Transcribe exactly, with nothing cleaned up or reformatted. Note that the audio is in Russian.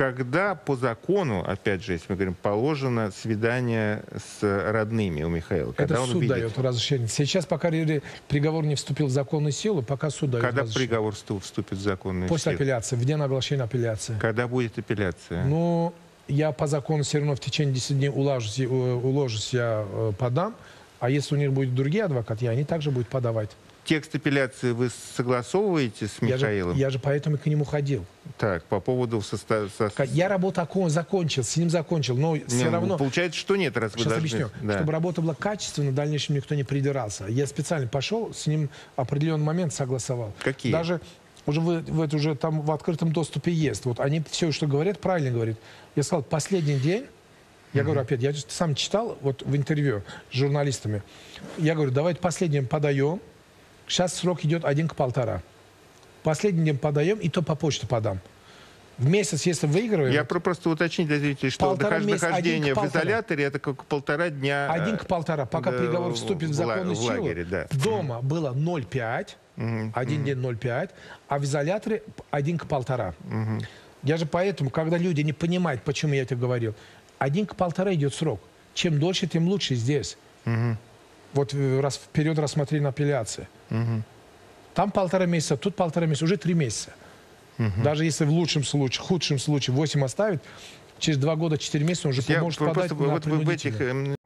когда по закону, опять же, если мы говорим, положено свидание с родными у Михаила? Когда это он суд видит... дает разрешение. Сейчас, пока приговор не вступил в законную силу, пока суд дает Когда разрешение. Приговор вступит в законную силу? После апелляции, в день оглашения апелляции. Когда будет апелляция? Ну, я по закону все равно в течение десяти дней уложусь, уложусь я подам. А если у них будут другие адвокаты, они также будут подавать. Текст апелляции вы согласовываете с Михаилом? Я же, я же поэтому и к нему ходил. Так, по поводу состава... Со... Я работу закончил, с ним закончил, но не, все равно... Получается, что нет, раз вы Сейчас должны... объясню. Да. Чтобы работа была качественной, в дальнейшем никто не придирался. Я специально пошел, с ним определенный момент согласовал. Какие? Даже... Уже, вы, вы, уже там в открытом доступе есть. Вот они все, что говорят, правильно говорят. Я сказал, последний день, я [S2] Mm-hmm. [S1] Говорю опять, я сам читал вот в интервью с журналистами, я говорю, давайте последним подаем, сейчас срок идет один к полтора. Последний день подаем, и то по почте подам. В месяц, если выигрываем... Я просто уточню для зрителей, что нахождение в изоляторе, это как полтора дня... Один к полтора, пока приговор вступит в законную силу. Дома было ноль пять, один день ноль пять, а в изоляторе один к полтора. Я же поэтому, когда люди не понимают, почему я это говорил, один к полтора идет срок. Чем дольше, тем лучше здесь. Вот в период рассмотрения апелляции. Там полтора месяца, тут полтора месяца, уже три месяца. Угу. Даже если в лучшем случае, в худшем случае восемь оставит, через два года, четыре месяца он уже Я поможет подать на принудительное.